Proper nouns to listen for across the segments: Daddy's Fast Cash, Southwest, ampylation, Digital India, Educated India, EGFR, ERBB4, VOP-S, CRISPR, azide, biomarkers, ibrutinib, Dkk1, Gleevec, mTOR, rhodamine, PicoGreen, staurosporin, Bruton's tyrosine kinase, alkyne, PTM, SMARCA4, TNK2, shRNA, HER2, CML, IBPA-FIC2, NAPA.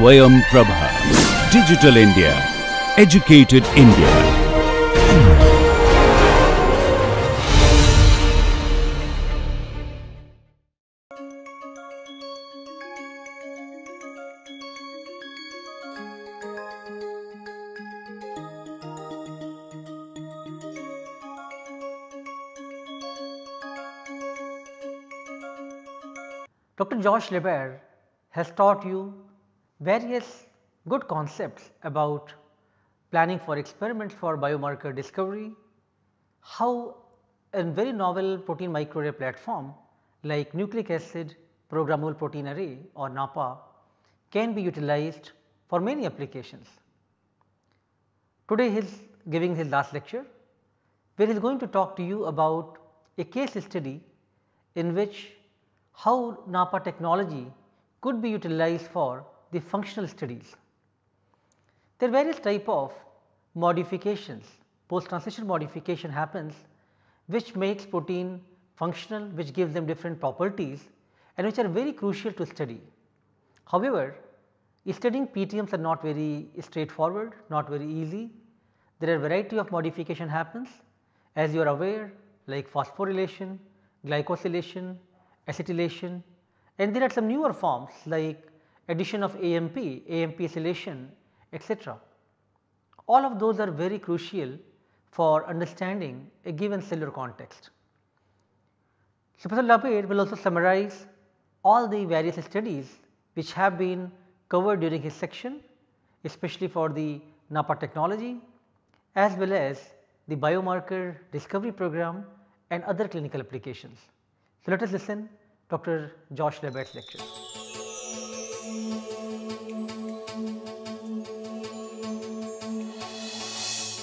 Swayam Prabha. Digital India. Educated India. Dr. Josh Lebert has taught you various good concepts about planning for experiments for biomarker discovery, how a very novel protein microarray platform like nucleic acid programmable protein array or NAPA can be utilized for many applications. Today he is giving his last lecture where he is going to talk to you about a case study in which how NAPA technology could be utilized for the functional studies. There are various type of modifications, post translation modification happens which makes protein functional, which gives them different properties and which are very crucial to study. However, studying PTMs are not very straightforward, not very easy. There are variety of modification happens, as you are aware, like phosphorylation, glycosylation, acetylation, and there are some newer forms like addition of AMP, AMP acylation, etc. All of those are very crucial for understanding a given cellular context. So, Professor LaBaer will also summarize all the various studies which have been covered during his section, especially for the NAPA technology as well as the biomarker discovery program and other clinical applications. So, let us listen to Dr. Josh Lebert's lecture.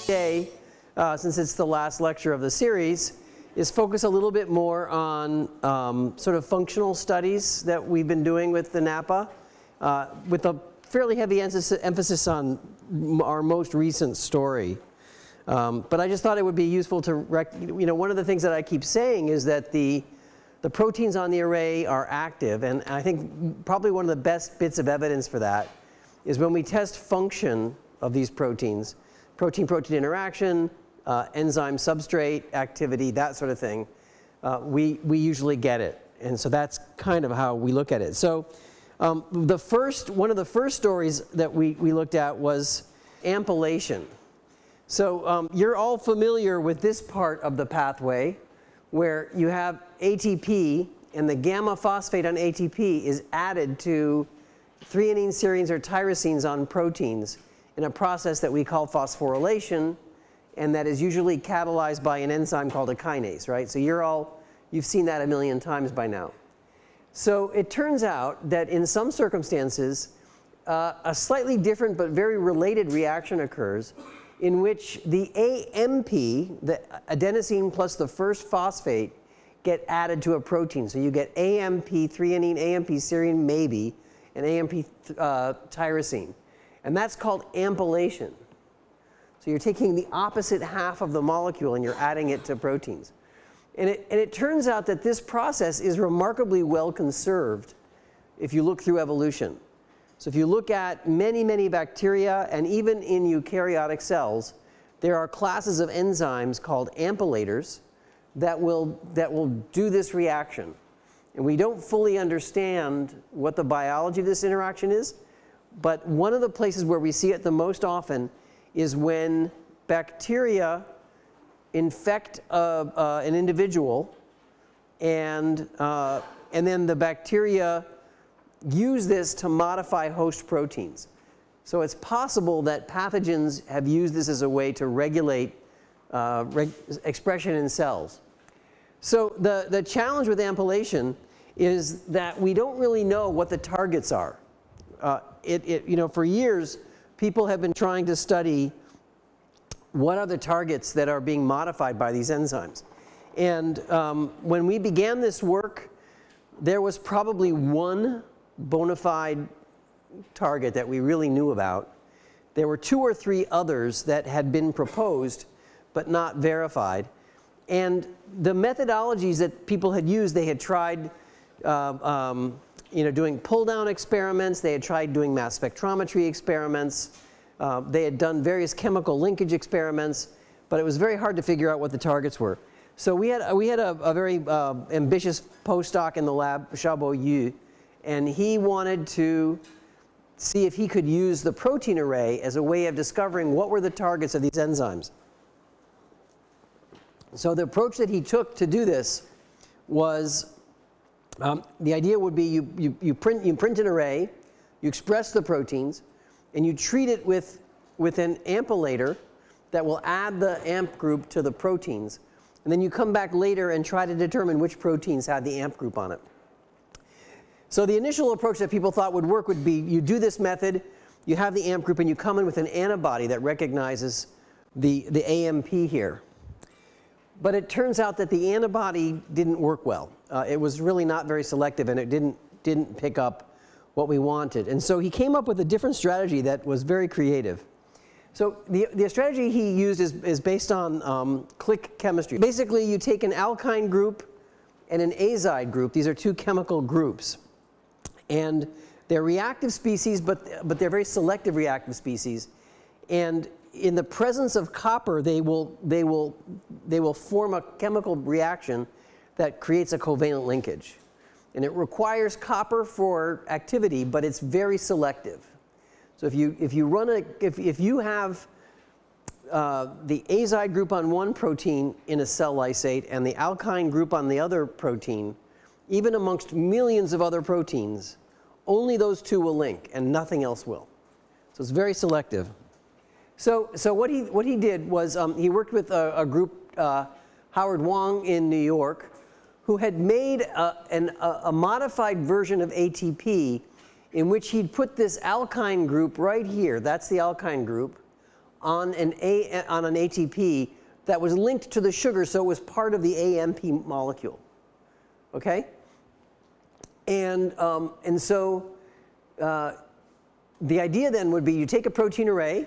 Today, since it is the last lecture of the series, is focus a little bit more on sort of functional studies that we have been doing with the NAPA, with a fairly heavy emphasis on our most recent story. But I just thought it would be useful to, one of the things that I keep saying is that the proteins on the array are active, and I think probably one of the best bits of evidence for that is when we test function of these proteins, protein-protein interaction, enzyme substrate activity, that sort of thing, we usually get it. And so that's kind of how we look at it. So one of the first stories that we looked at was ampylation. So you're all familiar with this part of the pathway, where you have ATP and the gamma phosphate on ATP is added to threonine, serines or tyrosines on proteins in a process that we call phosphorylation, and that is usually catalyzed by an enzyme called a kinase, right? So you've seen that a million times by now. So it turns out that in some circumstances a slightly different but very related reaction occurs, in which the AMP, the adenosine plus the first phosphate, get added to a protein. So you get AMP threonine, AMP serine maybe, and AMP tyrosine, and that's called ampylation. So you're taking the opposite half of the molecule and you're adding it to proteins, and it turns out that this process is remarkably well conserved if you look through evolution. So if you look at many bacteria and even in eukaryotic cells, there are classes of enzymes called ampylators that will do this reaction, and we don't fully understand what the biology of this interaction is, but one of the places where we see it the most often is when bacteria infect an individual, and then the bacteria use this to modify host proteins. So it's possible that pathogens have used this as a way to regulate expression in cells. So the challenge with ampylation is that we don't really know what the targets are. For years people have been trying to study what are the targets that are being modified by these enzymes, and when we began this work there was probably one bona fide target that we really knew about. There were 2 or 3 others that had been proposed but not verified, and the methodologies that people had used, they had tried doing pull-down experiments. They had tried doing mass spectrometry experiments. They had done various chemical linkage experiments, but it was very hard to figure out what the targets were. So we had a very ambitious postdoc in the lab, Xiaobo Yu, and he wanted to see if he could use the protein array as a way of discovering what were the targets of these enzymes. So the approach that he took to do this was the idea would be you print an array, you express the proteins, and you treat it with an ampellator that will add the amp group to the proteins, and then you come back later and try to determine which proteins had the amp group on it. So the initial approach that people thought would work would be you do this method, you have the amp group, and you come in with an antibody that recognizes the AMP here. But it turns out that the antibody didn't work well. It was really not very selective, and it didn't pick up what we wanted. And so he came up with a different strategy that was very creative. So the strategy he used is based on click chemistry. Basically, you take an alkyne group and an azide group. These are two chemical groups. And they're reactive species, but they're very selective reactive species. And in the presence of copper, they will form a chemical reaction that creates a covalent linkage. And it requires copper for activity, but it's very selective. So if you have the azide group on one protein in a cell lysate and the alkyne group on the other protein, even amongst millions of other proteins, only those two will link and nothing else will. So it's very selective. So what he did was he worked with a group, Howard Wong in New York, who had made a modified version of ATP in which he'd put this alkyne group right here, that's the alkyne group, on an ATP that was linked to the sugar, so it was part of the AMP molecule. Okay? And so the idea then would be you take a protein array,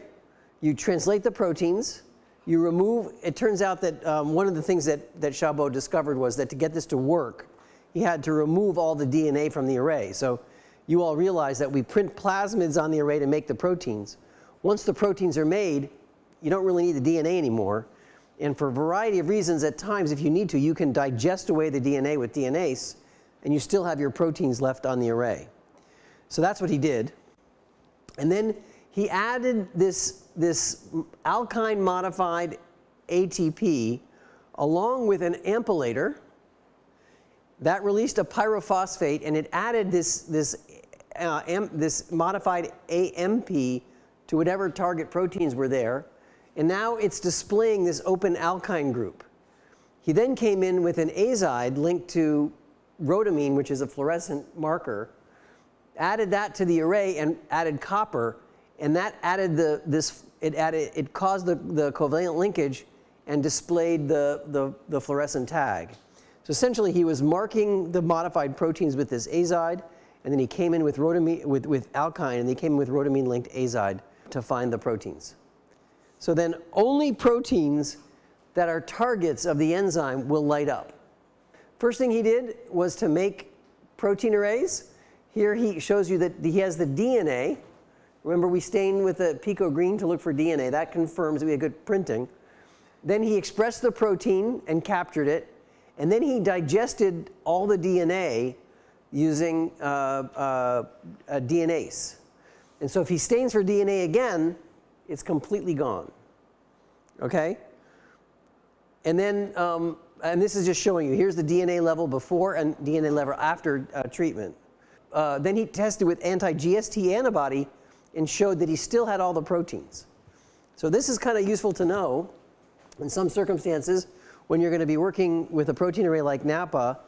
you translate the proteins, you remove, it turns out that one of the things that Xiaobo discovered was that to get this to work, he had to remove all the DNA from the array. So you all realize that we print plasmids on the array to make the proteins. Once the proteins are made, you don't really need the DNA anymore. And for a variety of reasons, at times, if you need to, you can digest away the DNA with DNase, and you still have your proteins left on the array. So that's what he did. And then he added this alkyne modified ATP along with an ampellator that released a pyrophosphate, and it added this modified AMP to whatever target proteins were there, and now it's displaying this open alkyne group. He then came in with an azide linked to rhodamine, which is a fluorescent marker, added that to the array and added copper, and that added it caused the covalent linkage and displayed the fluorescent tag. So essentially he was marking the modified proteins with this azide, and then he came in with rhodamine with alkyne, and he came in with rhodamine linked azide to find the proteins. So then only proteins that are targets of the enzyme will light up. First thing he did was to make protein arrays. Here he shows you that he has the DNA. Remember, we stained with a pico green to look for DNA. That confirms that we had good printing. Then he expressed the protein and captured it. And then he digested all the DNA using a DNase. And so if he stains for DNA again, it's completely gone. Okay? And then, and this is just showing you, here's the DNA level before and DNA level after treatment. Then he tested with anti-GST antibody and showed that he still had all the proteins. So this is kind of useful to know in some circumstances when you're going to be working with a protein array like NAPA.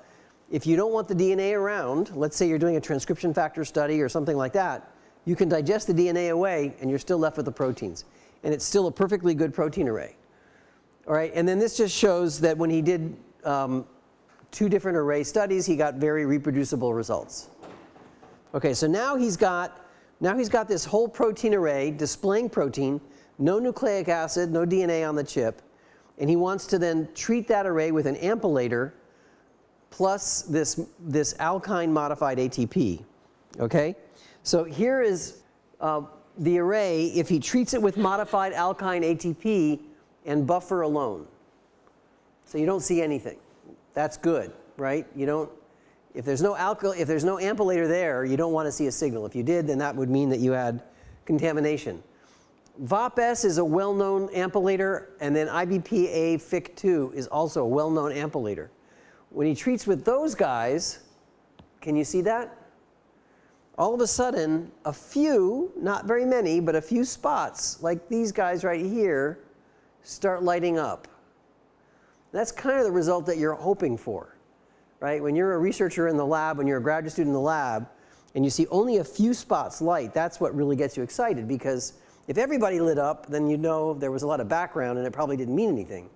If you don't want the DNA around, let's say you're doing a transcription factor study or something like that, you can digest the DNA away and you're still left with the proteins. And it's still a perfectly good protein array. All right, and then this just shows that when he did two different array studies, he got very reproducible results. Okay, so now he's got this whole protein array displaying protein, no nucleic acid, no DNA on the chip, and he wants to then treat that array with an ampellator plus this alkyne modified ATP, okay? So here is the array if he treats it with modified alkyne ATP and buffer alone. So you don't see anything. That's good, right? You don't, if there's no ampullator there, you don't want to see a signal. If you did, then that would mean that you had contamination. VOP-S is a well-known ampullator, and then IBPA-FIC2 is also a well-known ampullator. When he treats with those guys, can you see that? All of a sudden, a few, not very many, but a few spots, like these guys right here, start lighting up. That's kind of the result that you're hoping for, right? When you're a researcher in the lab, when you're a graduate student in the lab, and you see only a few spots light, that's what really gets you excited, because if everybody lit up, then you know there was a lot of background and it probably didn't mean anything.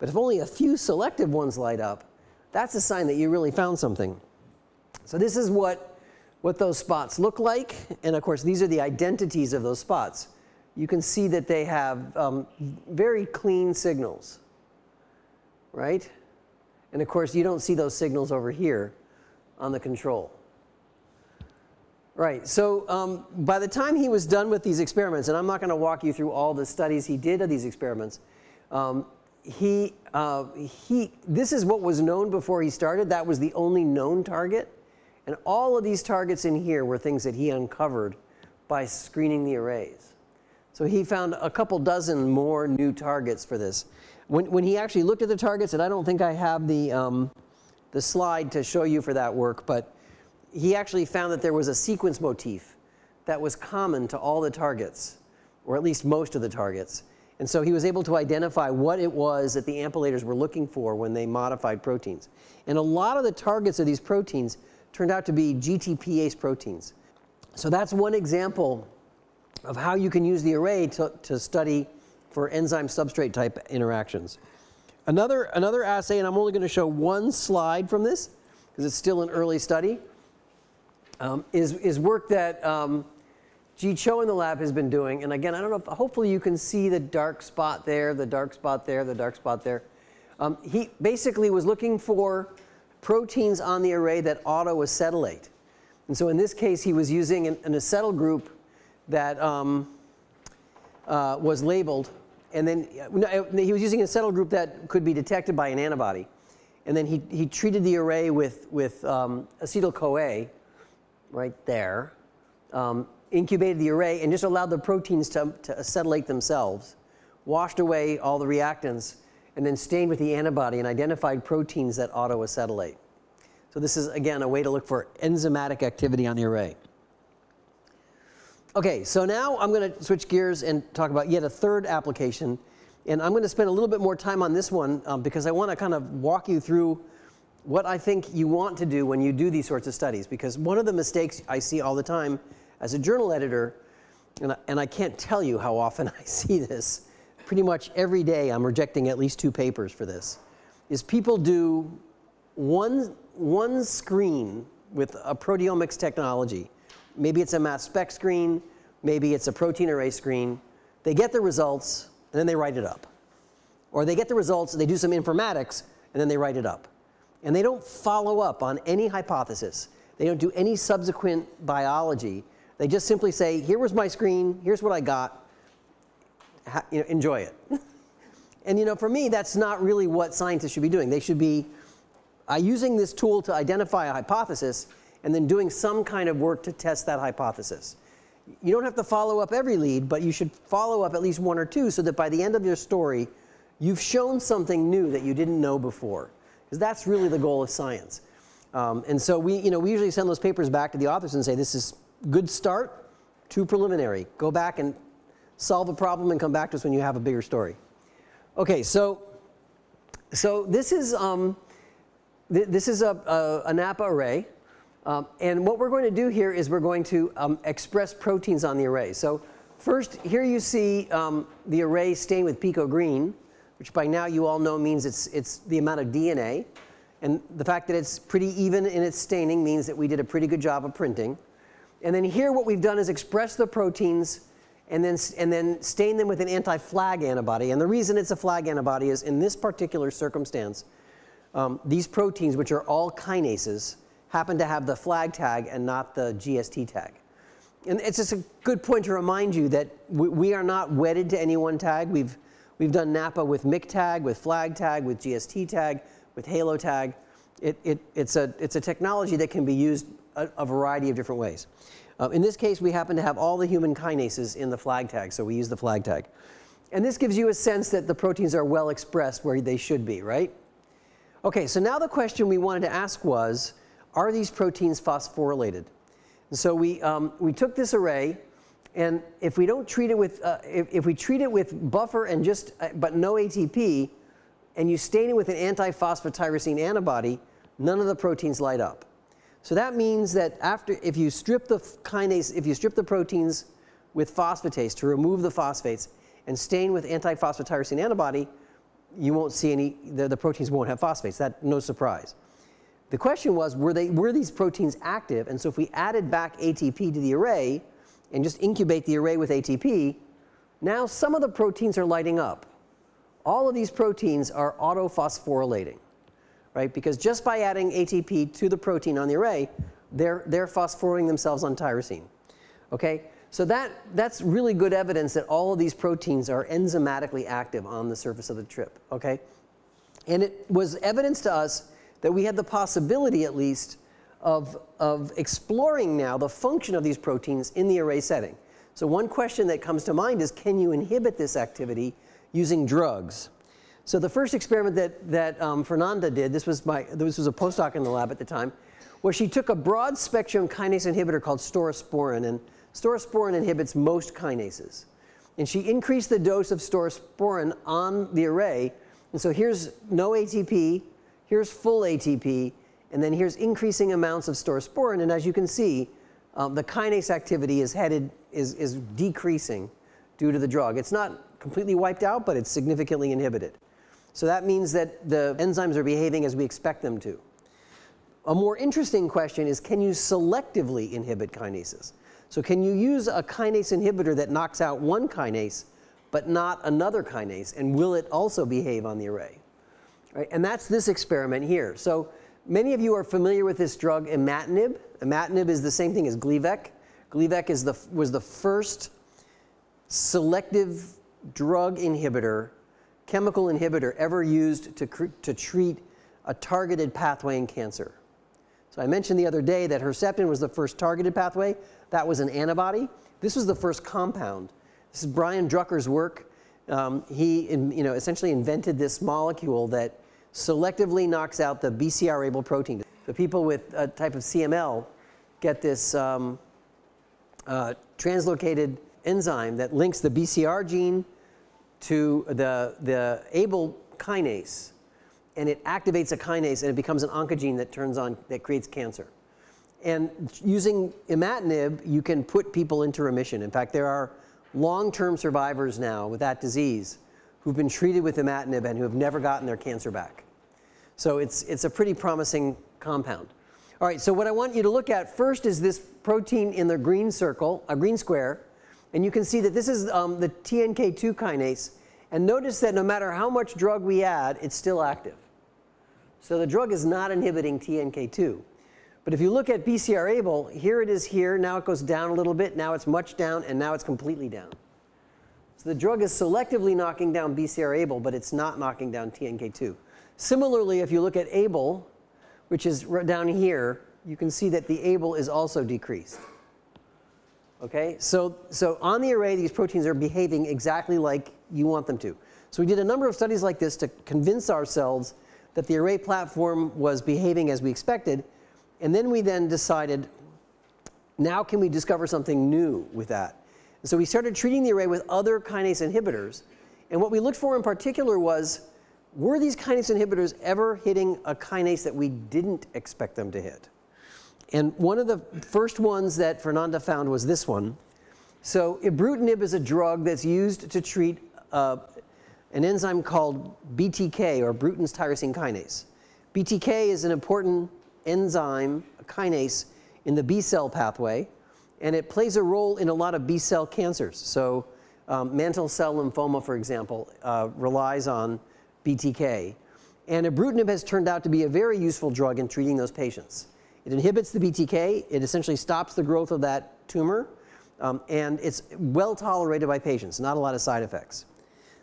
But if only a few selective ones light up, that's a sign that you really found something. So this is what those spots look like, and of course these are the identities of those spots. You can see that they have very clean signals, right? And of course you don't see those signals over here on the control. Right, so by the time he was done with these experiments, and I'm not going to walk you through all the studies he did of these experiments, this is what was known before he started. That was the only known target, and all of these targets in here were things that he uncovered by screening the arrays. So he found a couple dozen more new targets for this. When he actually looked at the targets, and I don't think I have the slide to show you for that work, but he actually found that there was a sequence motif that was common to all the targets, or at least most of the targets. And so he was able to identify what it was that the ampullators were looking for when they modified proteins. And a lot of the targets of these proteins turned out to be GTPase proteins. So that's one example of how you can use the array to study for enzyme substrate type interactions. Another assay, and I'm only going to show one slide from this because it's still an early study, is work that G Cho in the lab has been doing, and again, I don't know if hopefully you can see the dark spot there, the dark spot there, the dark spot there. He basically was looking for proteins on the array that autoacetylate, and so in this case he was using an acetyl group that was labeled, and then he was using an acetyl group that could be detected by an antibody, and then he treated the array with acetyl-CoA. Right there, incubated the array and just allowed the proteins to acetylate themselves, washed away all the reactants, and then stained with the antibody and identified proteins that autoacetylate. So this is again a way to look for enzymatic activity on the array. Okay, so now I'm going to switch gears and talk about yet a third application, and I'm going to spend a little bit more time on this one because I want to kind of walk you through what I think you want to do when you do these sorts of studies, because one of the mistakes I see all the time as a journal editor, and I can't tell you how often I see this, pretty much every day I'm rejecting at least 2 papers for this, is people do one screen with a proteomics technology. Maybe it's a mass spec screen, maybe it's a protein array screen. They get the results and then they write it up. Or they get the results, they do some informatics, and then they write it up. And they don't follow up on any hypothesis. They don't do any subsequent biology. They just simply say, here was my screen, here's what I got, enjoy it. And for me, that's not really what scientists should be doing. They should be using this tool to identify a hypothesis and then doing some kind of work to test that hypothesis. You don't have to follow up every lead, but you should follow up at least 1 or 2 so that by the end of your story, you've shown something new that you didn't know before. That's really the goal of science, and so we usually send those papers back to the authors and say this is good start, too preliminary. Go back and solve a problem and come back to us when you have a bigger story. Okay, so this is this is a NAPA array, and what we're going to do here is we're going to express proteins on the array. So first, here you see the array stained with pico green, which by now you all know means it's the amount of DNA, and the fact that it's pretty even in its staining means that we did a pretty good job of printing. And then here what we've done is express the proteins and then stain them with an anti-flag antibody, and the reason it's a flag antibody is in this particular circumstance These proteins, which are all kinases, happen to have the flag tag and not the GST tag. And it's just a good point to remind you that we are not wedded to any one tag. We've done NAPA with MYC tag, with flag tag, with GST tag, with halo tag. It's a technology that can be used a variety of different ways. In this case, we happen to have all the human kinases in the flag tag, so we use the flag tag. And this gives you a sense that the proteins are well expressed where they should be, right? Okay, so now the question we wanted to ask was, are these proteins phosphorylated? And so we took this array, and if we don't treat it with, if we treat it with buffer and just, but no ATP, and you stain it with an anti-phosphatyrosine antibody, none of the proteins light up. So that means that after, if you strip the kinase, if you strip the proteins with phosphatase to remove the phosphates and stain with anti-phosphatyrosine antibody, you won't see any, the proteins won't have phosphates. That, no surprise. The question was, were these proteins active? And so if we added back ATP to the array and just incubate the array with ATP, now some of the proteins are lighting up. All of these proteins are autophosphorylating, right? Because just by adding ATP to the protein on the array, they're phosphorylating themselves on tyrosine, okay? So that's really good evidence that all of these proteins are enzymatically active on the surface of the trip, okay? And it was evidence to us that we had the possibility, at least, of exploring now the function of these proteins in the array setting. So one question that comes to mind is, can you inhibit this activity using drugs? So the first experiment that Fernanda did, this was a postdoc in the lab at the time, where she took a broad spectrum kinase inhibitor called staurosporin, and staurosporin inhibits most kinases. And she increased the dose of staurosporin on the array, and so here's no ATP, here's full ATP, and then here's increasing amounts of staurosporin, and as you can see, the kinase activity is decreasing due to the drug. It's not completely wiped out, but it's significantly inhibited. So that means that the enzymes are behaving as we expect them to. A more interesting question is, can you selectively inhibit kinases? So can you use a kinase inhibitor that knocks out one kinase, but not another kinase, and will it also behave on the array? Right, and that's this experiment here. So many of you are familiar with this drug imatinib. Imatinib is the same thing as Gleevec. Gleevec was the first selective drug inhibitor, chemical inhibitor ever used to treat a targeted pathway in cancer. So I mentioned the other day that Herceptin was the first targeted pathway. That was an antibody. This was the first compound. This is Brian Drucker's work. He essentially invented this molecule that selectively knocks out the BCR-ABL protein. The people with a type of CML get this translocated enzyme that links the BCR gene to the ABL kinase, and it activates a kinase and it becomes an oncogene that turns on, that creates cancer. And using imatinib, you can put people into remission. In fact, there are long-term survivors now with that disease who've been treated with imatinib and who have never gotten their cancer back. So it's a pretty promising compound. All right, so what I want you to look at first is this protein in the green circle, a green square, and you can see that this is the TNK2 kinase, and notice that no matter how much drug we add, it's still active. So the drug is not inhibiting TNK2. But if you look at BCR-ABL, here it is here, now it goes down a little bit, now it's much down, and now it's completely down. So the drug is selectively knocking down BCR-ABL, but it's not knocking down TNK2. Similarly, if you look at ABL, which is down here, you can see that the ABL is also decreased. Okay, so on the array, these proteins are behaving exactly like you want them to. So we did a number of studies like this to convince ourselves that the array platform was behaving as we expected. And then we then decided, now can we discover something new with that? And so we started treating the array with other kinase inhibitors, and what we looked for in particular was, were these kinase inhibitors ever hitting a kinase that we didn't expect them to hit? And one of the first ones that Fernanda found was this one. So ibrutinib is a drug that's used to treat an enzyme called BTK, or Bruton's tyrosine kinase. BTK is an important enzyme, a kinase, in the B cell pathway, and it plays a role in a lot of B cell cancers. So mantle cell lymphoma, for example, relies on BTK, And ibrutinib has turned out to be a very useful drug in treating those patients. It inhibits the BTK, it essentially stops the growth of that tumor, and it's well tolerated by patients, not a lot of side effects.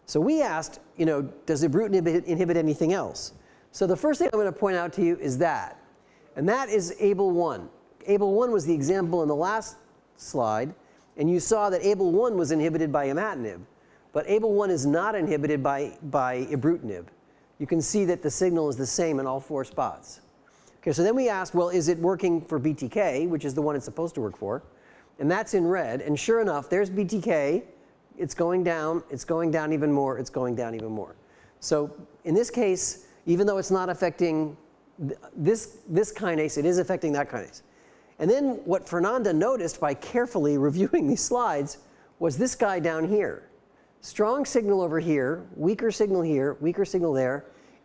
So we asked, you know, does ibrutinib inhibit anything else? So the first thing I'm going to point out to you is that, and that is ABL1. ABL1 was the example in the last slide, and you saw that ABL1 was inhibited by imatinib, but ABL1 is not inhibited by ibrutinib. You can see that the signal is the same in all four spots. Okay, so then we asked, well, is it working for BTK, which is the one it's supposed to work for? And that's in red, and sure enough, there's BTK, it's going down even more, it's going down even more. So in this case, even though it's not affecting this kinase, it is affecting that kinase. And then what Fernanda noticed by carefully reviewing these slides was this guy down here. Strong signal over here, weaker signal there,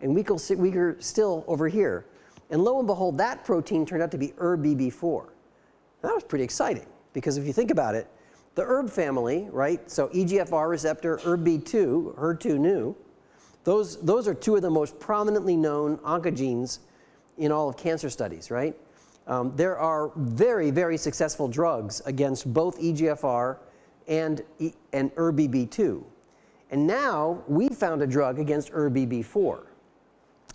and weaker still over here. And lo and behold, that protein turned out to be ERBB4. That was pretty exciting, because if you think about it, the ERB family, right, so EGFR receptor, ERBB2, HER2 new, those are two of the most prominently known oncogenes in all of cancer studies, right? There are very, very successful drugs against both EGFR and ERBB2. And now we found a drug against ERBB4.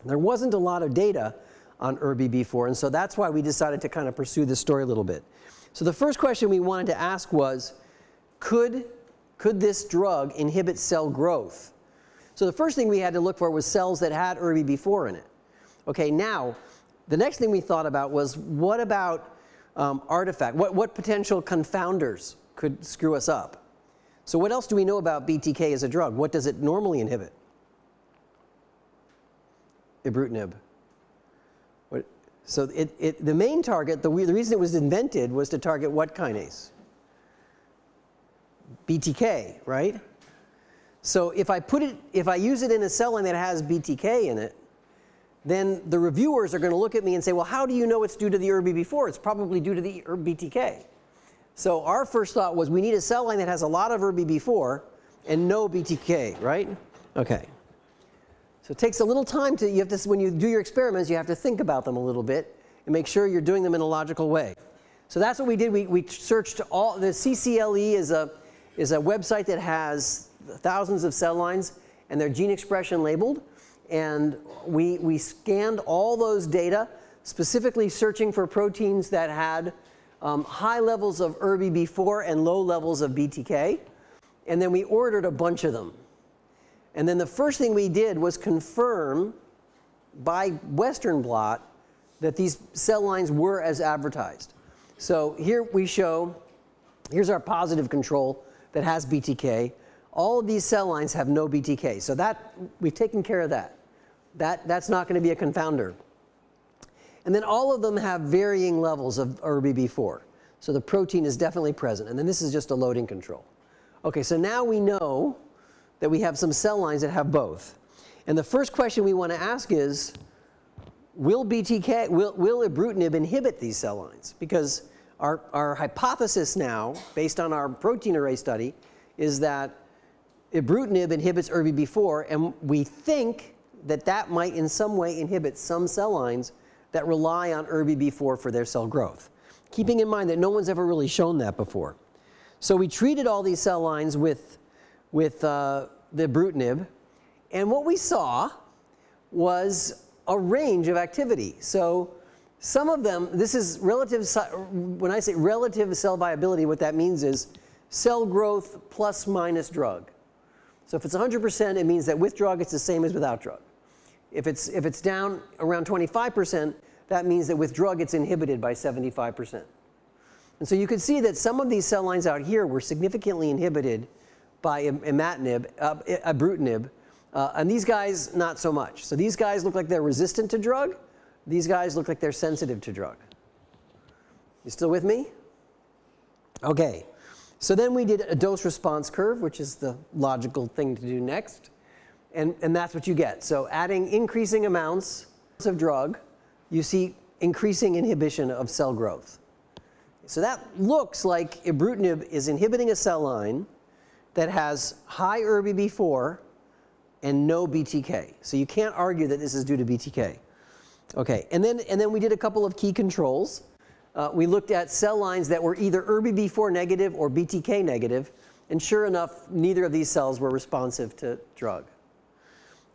There wasn't a lot of data on ERBB4, and so that's why we decided to kind of pursue this story a little bit. So the first question we wanted to ask was, could this drug inhibit cell growth? So the first thing we had to look for was cells that had ERBB4 in it. Okay, now the next thing we thought about was, what about artifact? What potential confounders could screw us up? So what else do we know about BTK as a drug? What does it normally inhibit? Ibrutinib. So the main target, the reason it was invented was to target what kinase? BTK, right? So if I use it in a cell line that has BTK in it, then the reviewers are going to look at me and say, well, how do you know it's due to the ERBB4? It's probably due to the BTK. So our first thought was, we need a cell line that has a lot of ERBB4 and no BTK, right? Okay. So it takes a little time to, when you do your experiments, you have to think about them a little bit and make sure you're doing them in a logical way. So that's what we did. We searched all, the CCLE is a website that has thousands of cell lines and their gene expression labeled. And we scanned all those data, specifically searching for proteins that had high levels of ERBB4 and low levels of BTK. And then we ordered a bunch of them. And then the first thing we did was confirm by Western blot that these cell lines were as advertised. So here we show, here's our positive control that has BTK. All of these cell lines have no BTK. So that, we've taken care of that. That's not going to be a confounder. And then all of them have varying levels of ERBB4. So the protein is definitely present. And then this is just a loading control. Okay, so now we know that we have some cell lines that have both. And the first question we want to ask is, will ibrutinib inhibit these cell lines? Because our hypothesis now, based on our protein array study, is that ibrutinib inhibits ERBB4, and we think that that might in some way inhibit some cell lines that rely on ERBB4 for their cell growth, keeping in mind that no one's ever really shown that before. So we treated all these cell lines with the ibrutinib, and what we saw was a range of activity. So some of them, this is relative, when I say relative cell viability, what that means is cell growth plus minus drug. So if it's 100%, it means that with drug it's the same as without drug. If it's down around 25%, that means that with drug it's inhibited by 75%. And so you could see that some of these cell lines out here were significantly inhibited by ibrutinib, and these guys not so much. So these guys look like they're resistant to drug, these guys look like they're sensitive to drug. You still with me? Okay, so then we did a dose response curve, which is the logical thing to do next, and that's what you get. So adding increasing amounts of drug, you see increasing inhibition of cell growth. So that looks like ibrutinib is inhibiting a cell line that has high ERBB4 and no BTK. So you can't argue that this is due to BTK. Okay, and then we did a couple of key controls. We looked at cell lines that were either ERBB4 negative or BTK negative, and sure enough, neither of these cells were responsive to drug.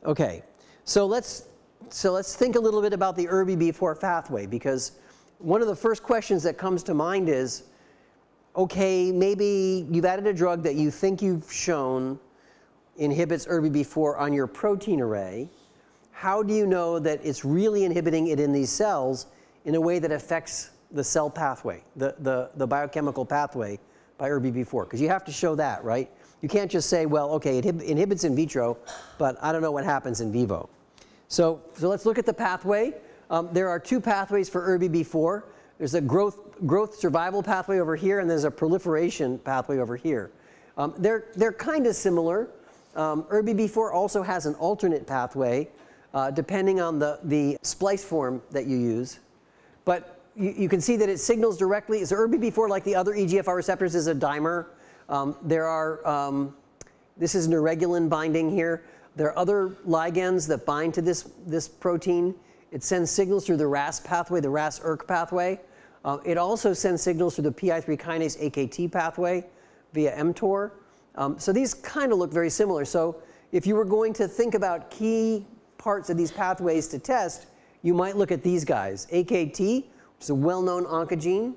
Okay, so let's think a little bit about the ERBB4 pathway, because one of the first questions that comes to mind is, okay, maybe you've added a drug that you think you've shown inhibits ERBB4 on your protein array. How do you know that it's really inhibiting it in these cells in a way that affects the cell pathway, the biochemical pathway by ERBB4? Because you have to show that, right? You can't just say, well, okay, it inhibits in vitro, but I don't know what happens in vivo. So let's look at the pathway. There are two pathways for ERBB4. There's a growth survival pathway over here, and there's a proliferation pathway over here. They're kind of similar. ERBB4 also has an alternate pathway, depending on the splice form that you use. But you can see that it signals directly. So ERBB4, like the other EGFR receptors, is a dimer. This is neuregulin binding here. There are other ligands that bind to this protein. It sends signals through the RAS pathway, the RAS-ERK pathway. It also sends signals through the PI3 kinase AKT pathway via mTOR. So these kind of look very similar. So if you were going to think about key parts of these pathways to test, you might look at these guys. AKT, which is a well-known oncogene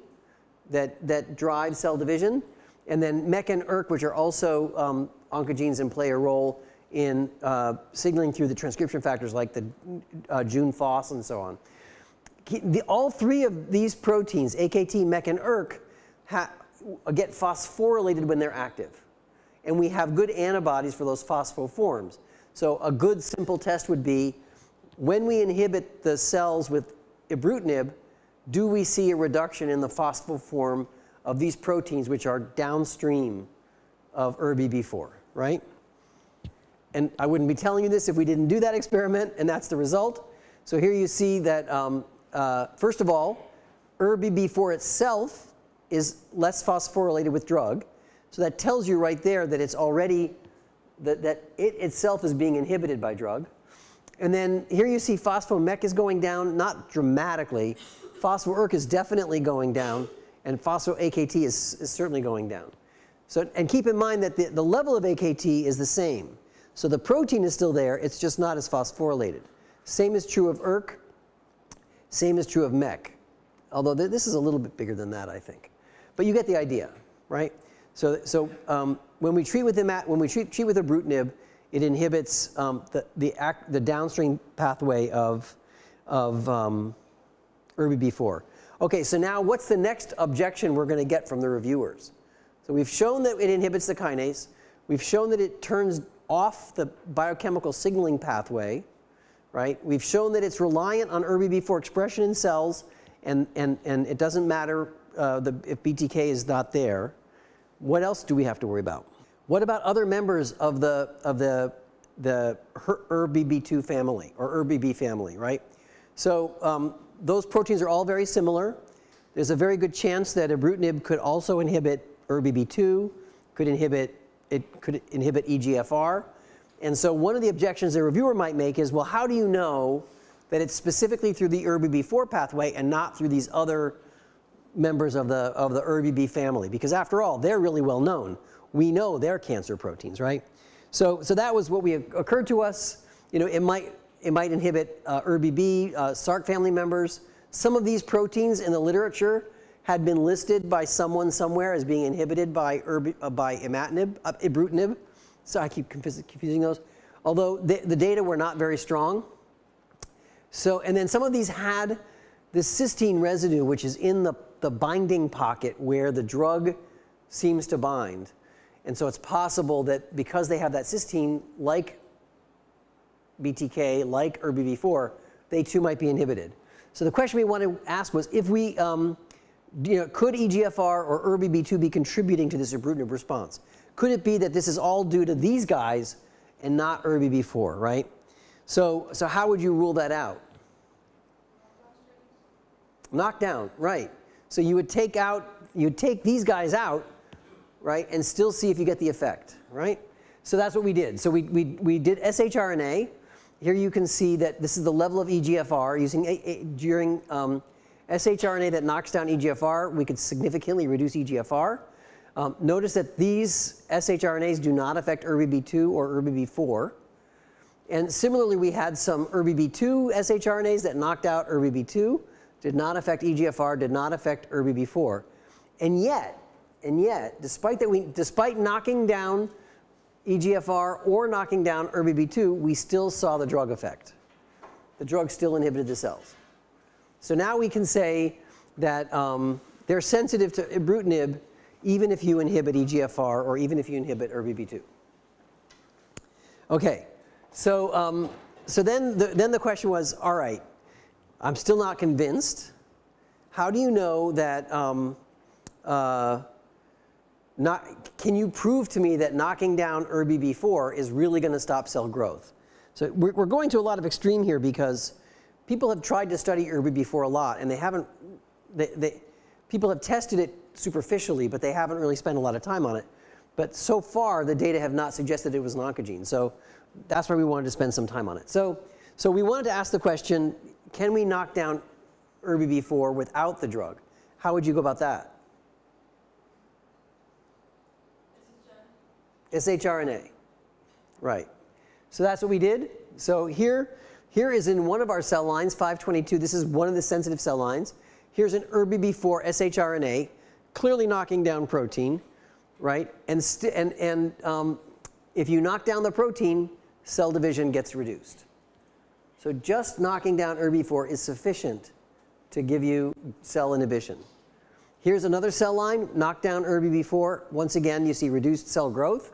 that drives cell division, and then MEK and ERK, which are also oncogenes and play a role in signaling through the transcription factors like the Jun Phos and so on. All three of these proteins, AKT, MEK, and ERK, get phosphorylated when they're active. And we have good antibodies for those phosphoforms. So a good simple test would be, when we inhibit the cells with ibrutinib, do we see a reduction in the phosphoform of these proteins which are downstream of ERBB4, right? And I wouldn't be telling you this if we didn't do that experiment, and that's the result. So here you see that, first of all, ERBB4 itself is less phosphorylated with drug. So that tells you right there that it's already, that it itself is being inhibited by drug. And then here you see phospho-MEK is going down, not dramatically. Phospho-ERK is definitely going down, and phospho-AKT is certainly going down. So, and keep in mind that the level of AKT is the same. So the protein is still there, it's just not as phosphorylated. Same is true of ERK, same is true of MEK. Although this is a little bit bigger than that, I think. But you get the idea, right? So when we treat with ibrutinib, it inhibits the downstream pathway of ERBB4. Okay, so now what's the next objection we're going to get from the reviewers? So we've shown that it inhibits the kinase, we've shown that it turns off the biochemical signaling pathway, right? We've shown that it's reliant on ERBB4 expression in cells, and it doesn't matter if BTK is not there. What else do we have to worry about? What about other members of the ERBB2 family or ERBB family, right? So those proteins are all very similar. There's a very good chance that ibrutinib could also inhibit ERBB2, could inhibit EGFR. And so one of the objections the reviewer might make is, well, how do you know that it's specifically through the ERBB4 pathway and not through these other members of the ERBB family? Because after all, they're really well known. We know they're cancer proteins, right? So that was what occurred to us. You know, it might inhibit ERBB, SARC family members. Some of these proteins in the literature had been listed by someone somewhere as being inhibited by imatinib, ibrutinib. So I keep confusing those, although the data were not very strong. So, and then some of these had the cysteine residue, which is in the binding pocket where the drug seems to bind. And so it's possible that because they have that cysteine, like BTK, like ERBB4, they too might be inhibited. So the question we want to ask was, if we could EGFR or ERBB2 be contributing to this ibrutinib response? Could it be that this is all due to these guys and not ERBB4, right? So how would you rule that out? Knockdown, right. So you would take these guys out, right, and still see if you get the effect, right? So that's what we did. So we did shRNA. Here you can see that this is the level of EGFR using shRNA that knocks down EGFR. We could significantly reduce EGFR. Notice that these shRNAs do not affect ERBB2 or ERBB4. And similarly, we had some ERBB2 shRNAs that knocked out ERBB2, did not affect EGFR, did not affect ERBB4. And yet, despite knocking down EGFR or knocking down ERBB2, we still saw the drug effect. The drug still inhibited the cells. So now we can say that they're sensitive to ibrutinib even if you inhibit EGFR or even if you inhibit ERBB2. Okay, so then the question was, all right, I'm still not convinced. How do you know that? Can you prove to me that knocking down ERBB4 is really going to stop cell growth? So we're going to a lot of extreme here because people have tried to study ERBB4 a lot and they haven't, people have tested it superficially, but they haven't really spent a lot of time on it. But so far the data have not suggested it was an oncogene. So that's why we wanted to spend some time on it. So we wanted to ask the question, can we knock down ERBB4 without the drug? How would you go about that? shRNA, right. So that's what we did. So here is in one of our cell lines, 522, this is one of the sensitive cell lines. Here's an ERBB4 shRNA, clearly knocking down protein, right? And if you knock down the protein, cell division gets reduced. So just knocking down ERBB4 is sufficient to give you cell inhibition. Here's another cell line, knock down ERBB4, once again you see reduced cell growth.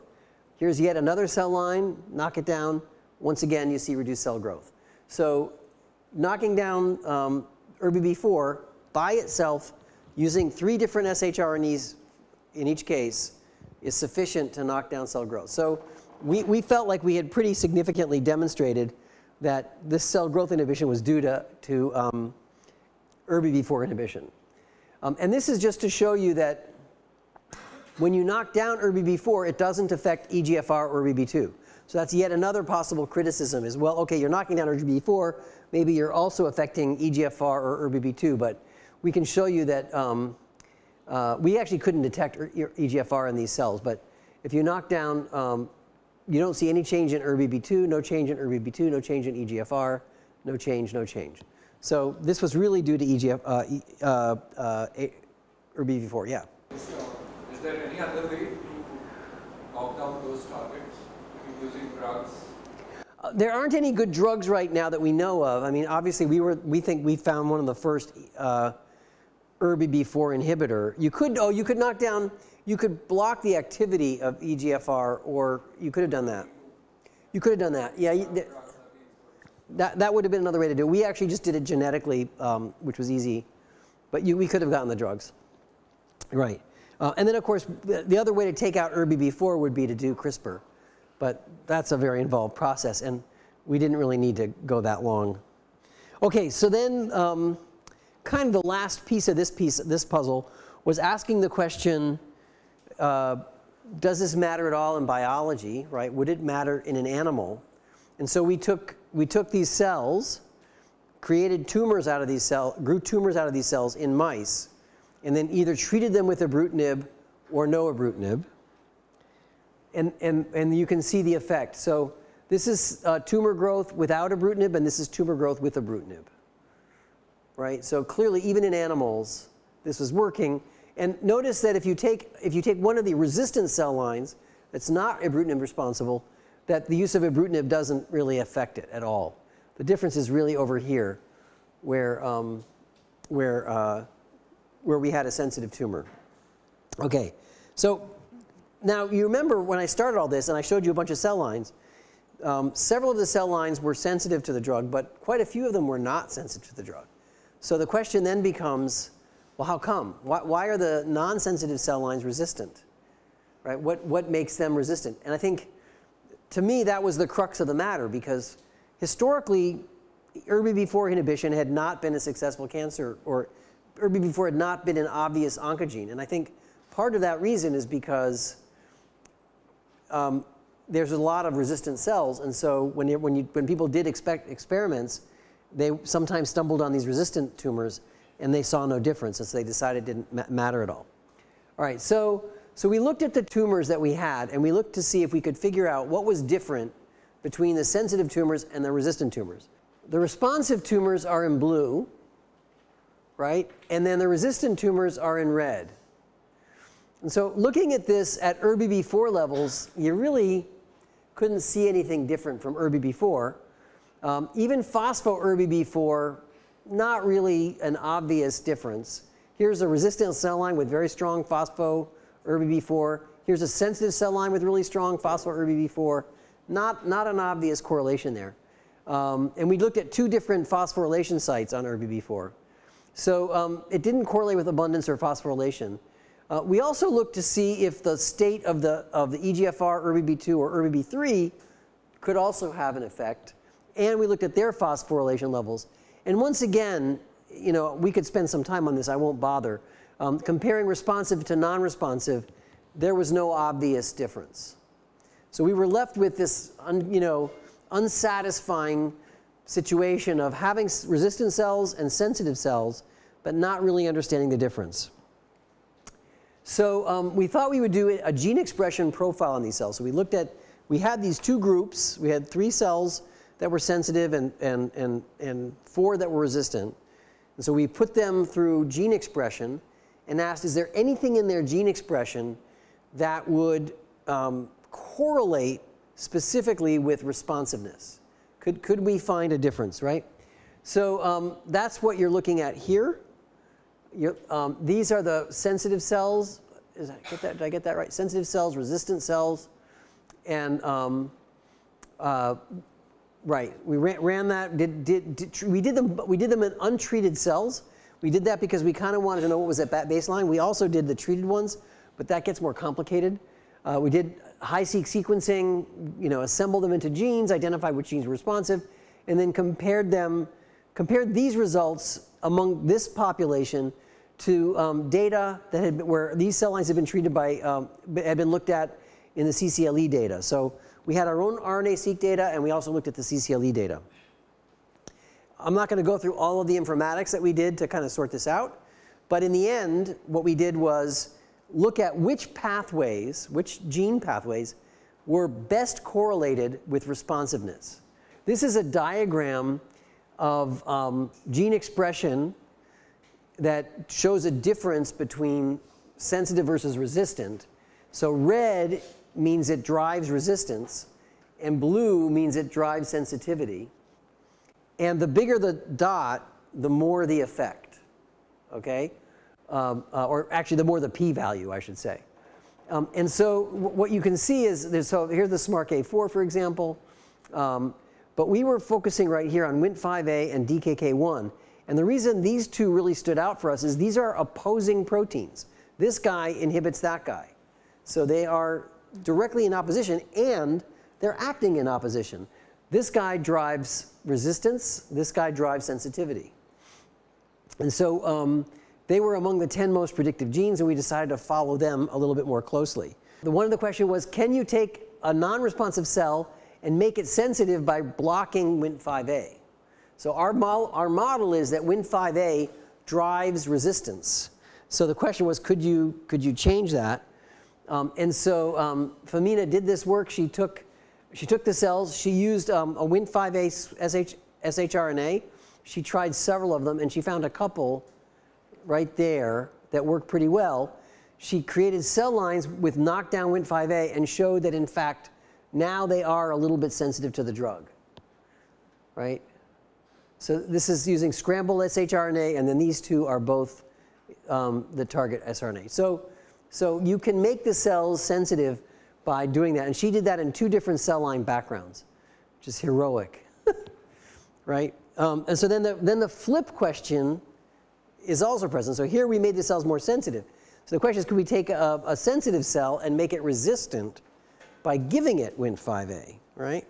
Here's yet another cell line, knock it down. Once again, you see reduced cell growth. So knocking down ERBB4 by itself using 3 different shRNAs in each case is sufficient to knock down cell growth. So we felt like we had pretty significantly demonstrated that this cell growth inhibition was due to ERBB4 inhibition. And this is just to show you that when you knock down ERBB4, it doesn't affect EGFR or ERBB2. So that's yet another possible criticism is, well, okay, you're knocking down ERBB4, maybe you're also affecting EGFR or ERBB2, but we can show you that we actually couldn't detect EGFR in these cells, but if you knock down, you don't see any change in ERBB2, no change in ERBB2, no change in EGFR, no change. So this was really due to ERBB4, yeah. Is there any other way to knock down those targets using drugs? There aren't any good drugs right now that we know of. I mean, obviously, we think we found one of the first ERBB4 inhibitor. You could knock down, you could block the activity of EGFR, or you could have done that. Yeah. That would have been another way to do it. We actually just did it genetically, which was easy, but we could have gotten the drugs. Right. And then, of course, the other way to take out ERBB4 would be to do CRISPR, but that's a very involved process, and we didn't really need to go that long. Okay, so then kind of the last piece of this puzzle was asking the question, does this matter at all in biology, right? Would it matter in an animal? And so we took these cells, created tumors out of these cells, grew tumors out of these cells in mice, and then either treated them with ibrutinib or no ibrutinib. And you can see the effect. So this is tumor growth without ibrutinib, and this is tumor growth with ibrutinib. Right? So clearly, even in animals, this was working. And notice that if you take one of the resistant cell lines that's not ibrutinib responsible, that the use of ibrutinib doesn't really affect it at all. The difference is really over here, where we had a sensitive tumor. Okay, so now you remember when I started all this and I showed you a bunch of cell lines. Several of the cell lines were sensitive to the drug, but quite a few of them were not sensitive to the drug. So the question then becomes, well, how come? Why are the non-sensitive cell lines resistant? Right? What makes them resistant? And I think, to me, that was the crux of the matter because historically, ERBB4 inhibition had not been a successful cancer, or ERBB4 had not been an obvious oncogene. And I think part of that reason is because there's a lot of resistant cells, and so when people did experiments, they sometimes stumbled on these resistant tumors and they saw no difference, and so they decided it didn't matter at all. All right, so we looked at the tumors that we had, and we looked to see if we could figure out what was different between the sensitive tumors and the resistant tumors. The responsive tumors are in blue, right? And then the resistant tumors are in red. And so looking at this at ERBB4 levels, you really couldn't see anything different from ERBB4. Even phospho-ERBB4, not really an obvious difference. Here's a resistant cell line with very strong phospho-ERBB4. Here's a sensitive cell line with really strong phospho-ERBB4. Not an obvious correlation there. And we looked at two different phosphorylation sites on ERBB4. So it didn't correlate with abundance or phosphorylation. We also looked to see if the state of the EGFR, ERBB2, or ERBB3 could also have an effect. And we looked at their phosphorylation levels. And once again, you know, we could spend some time on this, I won't bother. Comparing responsive to non-responsive, there was no obvious difference. So we were left with this, unsatisfying situation of having resistant cells and sensitive cells, but not really understanding the difference. So we thought we would do a gene expression profile on these cells. So we had these two groups. We had 3 cells that were sensitive and 4 that were resistant. And so we put them through gene expression and asked, is there anything in their gene expression that would correlate specifically with responsiveness? Could we find a difference, right? So that's what you're looking at here. These are the sensitive cells. Did I get that right? Sensitive cells, resistant cells, and right. We ran that. We did them in untreated cells. We did that because we kind of wanted to know what was at that baseline. We also did the treated ones, but that gets more complicated. We did high-seq sequencing. You know, assembled them into genes, identified which genes were responsive, and then compared these results among this population to data that had been, where these cell lines had been treated by, had been looked at in the CCLE data. So we had our own RNA-seq data, and we also looked at the CCLE data. I'm not going to go through all of the informatics that we did to kind of sort this out, but in the end, what we did was look at which pathways, which gene pathways were best correlated with responsiveness. This is a diagram of gene expression that shows a difference between sensitive versus resistant. So red means it drives resistance, and blue means it drives sensitivity. And the bigger the dot, the more the effect, okay? Or actually, the more the p-value, I should say. And so what you can see is, so here's the SMARCA4, for example. But we were focusing right here on Wnt5a and Dkk1. And the reason these two really stood out for us is these are opposing proteins. This guy inhibits that guy. So they are directly in opposition, and they're acting in opposition. This guy drives resistance. This guy drives sensitivity. And so they were among the 10 most predictive genes, and we decided to follow them a little bit more closely. The question was, can you take a non-responsive cell and make it sensitive by blocking Wnt5a. So our model is that Wnt5a drives resistance. So the question was, could you change that? And so Femina did this work. She took the cells. She used a Wnt5a shRNA. She tried several of them, and she found a couple right there that worked pretty well. She created cell lines with knockdown Wnt5a and showed that, in fact, now they are a little bit sensitive to the drug, right? So this is using scrambled shRNA, and then these two are both the target sRNA. So you can make the cells sensitive by doing that, and she did that in 2 different cell line backgrounds, which is heroic, right? And so then the flip question is also present. So here we made the cells more sensitive. So the question is, could we take a sensitive cell and make it resistant by giving it Wnt5a, right?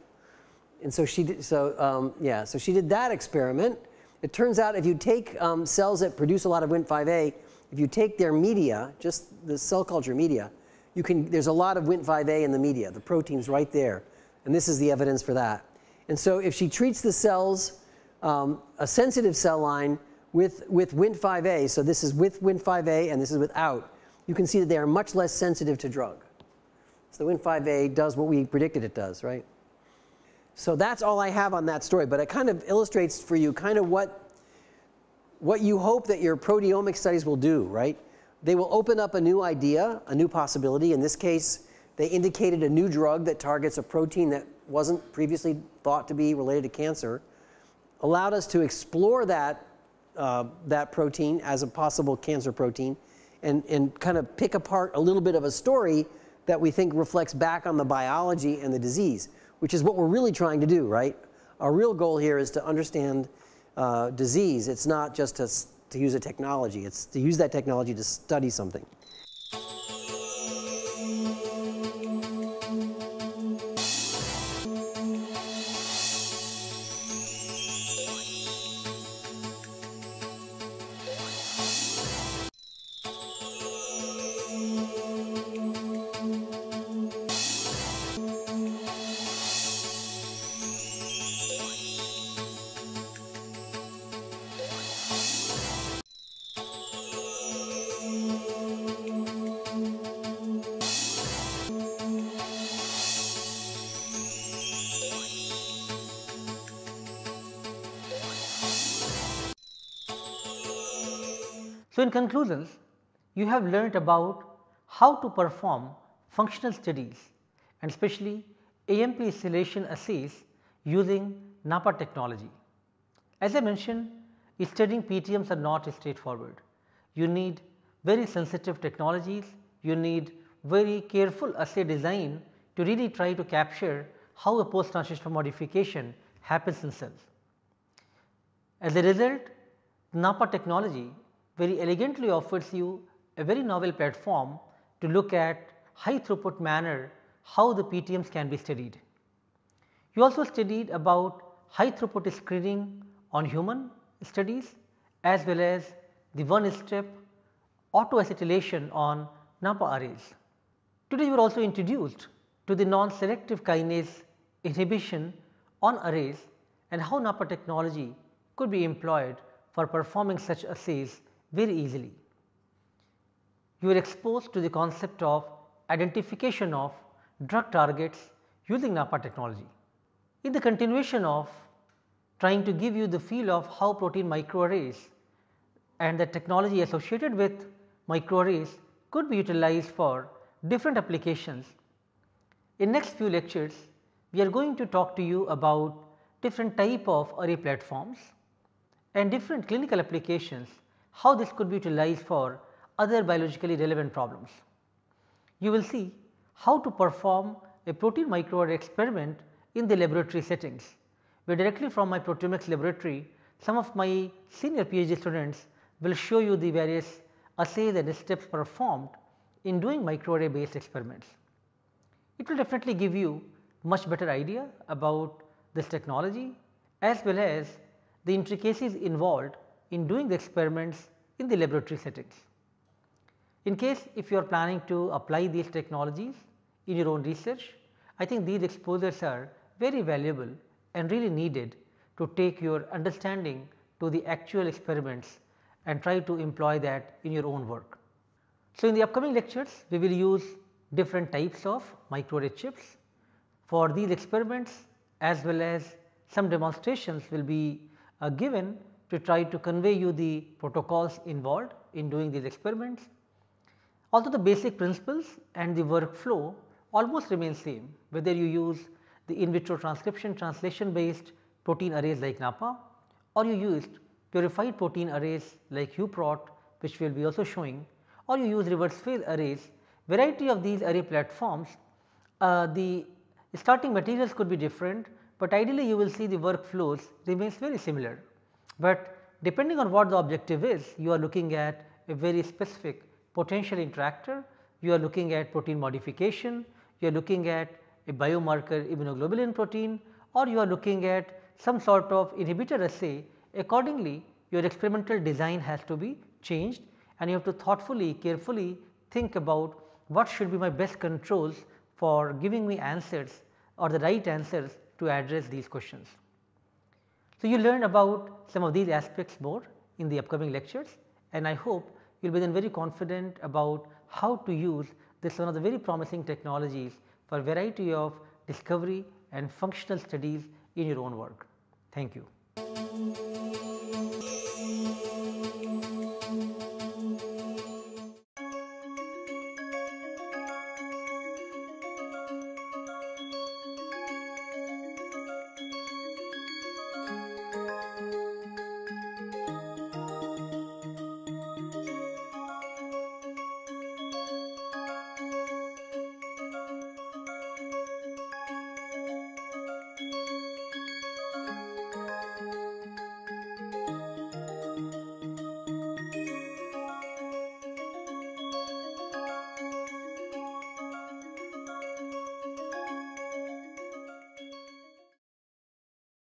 And so she did. So she did that experiment. It turns out if you take cells that produce a lot of Wnt5a, if you take their media, just the cell culture media, you can, there's a lot of Wnt5a in the media, the protein's right there, and this is the evidence for that. And so if she treats the cells, a sensitive cell line with Wnt5a, so this is with Wnt5a and this is without, you can see that they are much less sensitive to drug. So the Wnt5a does what we predicted it does, right? So that's all I have on that story, but it kind of illustrates for you kind of what you hope that your proteomic studies will do, right? They will open up a new idea, a new possibility. In this case, they indicated a new drug that targets a protein that wasn't previously thought to be related to cancer, allowed us to explore that, that protein as a possible cancer protein and kind of pick apart a little bit of a story that we think reflects back on the biology and the disease, which is what we're really trying to do, right? Our real goal here is to understand disease. It's not just to use a technology, it's to use that technology to study something. So, in conclusions, you have learnt about how to perform functional studies and especially AMP installation assays using NAPA technology. As I mentioned, studying PTMs are not straightforward. You need very sensitive technologies, you need very careful assay design to really try to capture how a post translational modification happens in cells. As a result, NAPA technology very elegantly offers you a very novel platform to look at high throughput manner how the PTMs can be studied. You also studied about high throughput screening on human studies as well as the one step autoacetylation on NAPA arrays. Today, you were also introduced to the non-selective kinase inhibition on arrays and how NAPA technology could be employed for performing such assays very easily. You are exposed to the concept of identification of drug targets using NAPA technology. In the continuation of trying to give you the feel of how protein microarrays and the technology associated with microarrays could be utilized for different applications. In next few lectures, we are going to talk to you about different type of array platforms and different clinical applications, how this could be utilized for other biologically relevant problems. You will see how to perform a protein microarray experiment in the laboratory settings, where directly from my proteomics laboratory, some of my senior PhD students will show you the various assays and steps performed in doing microarray based experiments. It will definitely give you much better idea about this technology as well as the intricacies involved in doing the experiments in the laboratory settings. In case if you are planning to apply these technologies in your own research, I think these exposures are very valuable and really needed to take your understanding to the actual experiments and try to employ that in your own work. So, in the upcoming lectures, we will use different types of microarray chips for these experiments as well as some demonstrations will be given to try to convey you the protocols involved in doing these experiments. Although the basic principles and the workflow almost remain same, whether you use the in vitro transcription translation based protein arrays like NAPA or you used purified protein arrays like HuProT, which we will be also showing, or you use reverse phase arrays, variety of these array platforms, the starting materials could be different, but ideally you will see the workflows remains very similar. But depending on what the objective is, you are looking at a very specific potential interactor, you are looking at protein modification, you are looking at a biomarker immunoglobulin protein, or you are looking at some sort of inhibitor assay. Accordingly, your experimental design has to be changed and you have to thoughtfully, carefully think about what should be my best controls for giving me answers or the right answers to address these questions. So, you learn about some of these aspects more in the upcoming lectures, and I hope you will be then very confident about how to use this one of the very promising technologies for a variety of discovery and functional studies in your own work. Thank you.